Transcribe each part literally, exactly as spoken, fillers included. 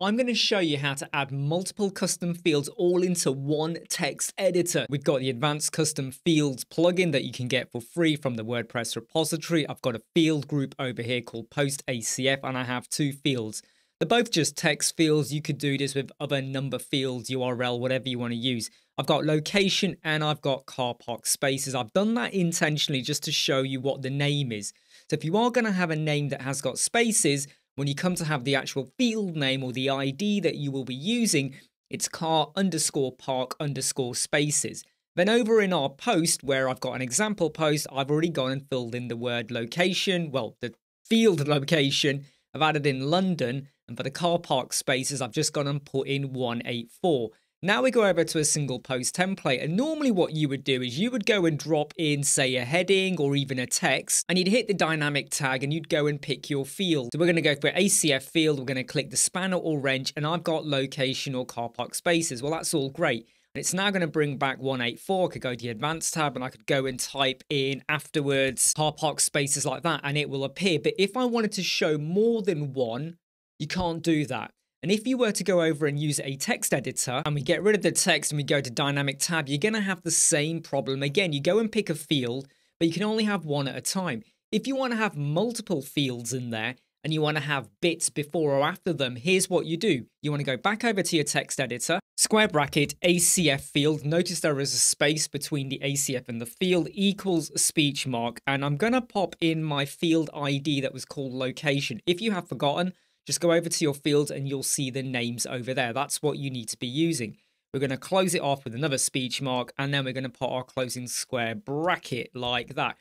I'm going to show you how to add multiple custom fields all into one text editor. We've got the Advanced Custom Fields plugin that you can get for free from the WordPress repository. I've got a field group over here called Post A C F, and I have two fields. They're both just text fields. You could do this with other number fields, U R L, whatever you want to use. I've got location and I've got car park spaces. I've done that intentionally just to show you what the name is. So if you are going to have a name that has got spaces, when you come to have the actual field name or the I D that you will be using, it's car underscore park underscore spaces. Then over in our post, where I've got an example post, I've already gone and filled in the word location, well, the field location. I've added in London, and for the car park spaces, I've just gone and put in one eight four. Now we go over to a single post template, and normally what you would do is you would go and drop in, say, a heading or even a text, and you'd hit the dynamic tag and you'd go and pick your field. So we're going to go for A C F field, we're going to click the spanner or wrench, and I've got location or car park spaces. Well, that's all great. And it's now going to bring back one eight four. I could go to the advanced tab and I could go and type in afterwards car park spaces like that, and it will appear. But if I wanted to show more than one, you can't do that. And if you were to go over and use a text editor and we get rid of the text and we go to dynamic tab, you're going to have the same problem again. You go and pick a field, but you can only have one at a time. If you want to have multiple fields in there and you want to have bits before or after them, here's what you do. You want to go back over to your text editor, square bracket, A C F field. Notice there is a space between the A C F and the field equals speech mark. And I'm going to pop in my field I D that was called location. If you have forgotten, just go over to your field and you'll see the names over there. That's what you need to be using. We're going to close it off with another speech mark, and then we're going to put our closing square bracket like that.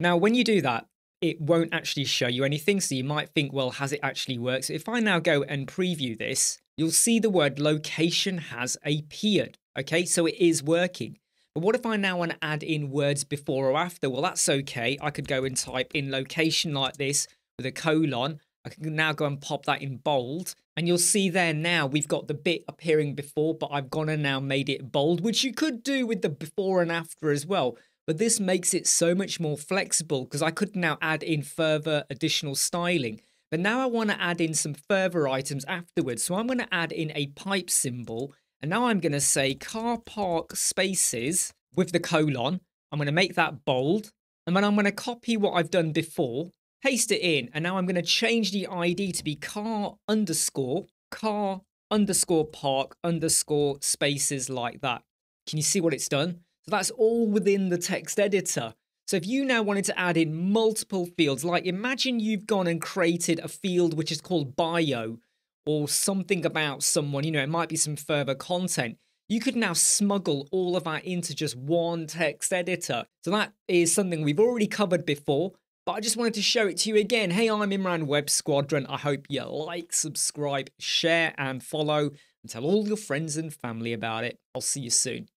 Now, when you do that, it won't actually show you anything. So you might think, well, has it actually worked? So if I now go and preview this, you'll see the word location has appeared. Okay, so it is working. But what if I now want to add in words before or after? Well, that's okay. I could go and type in location like this with a colon. I can now go and pop that in bold, and you'll see there now we've got the bit appearing before, but I've gone and now made it bold, which you could do with the before and after as well. But this makes it so much more flexible because I could now add in further additional styling. But now I want to add in some further items afterwards. So I'm going to add in a pipe symbol, and now I'm going to say car park spaces with the colon. I'm going to make that bold, and then I'm going to copy what I've done before, paste it in, and now I'm going to change the I D to be car underscore, car underscore park underscore spaces like that. Can you see what it's done? So that's all within the text editor. So if you now wanted to add in multiple fields, like imagine you've gone and created a field which is called bio or something about someone, you know, it might be some further content. You could now smuggle all of that into just one text editor. So that is something we've already covered before, but I just wanted to show it to you again. Hey, I'm Imran, Web Squadron. I hope you like, subscribe, share, and follow, and tell all your friends and family about it. I'll see you soon.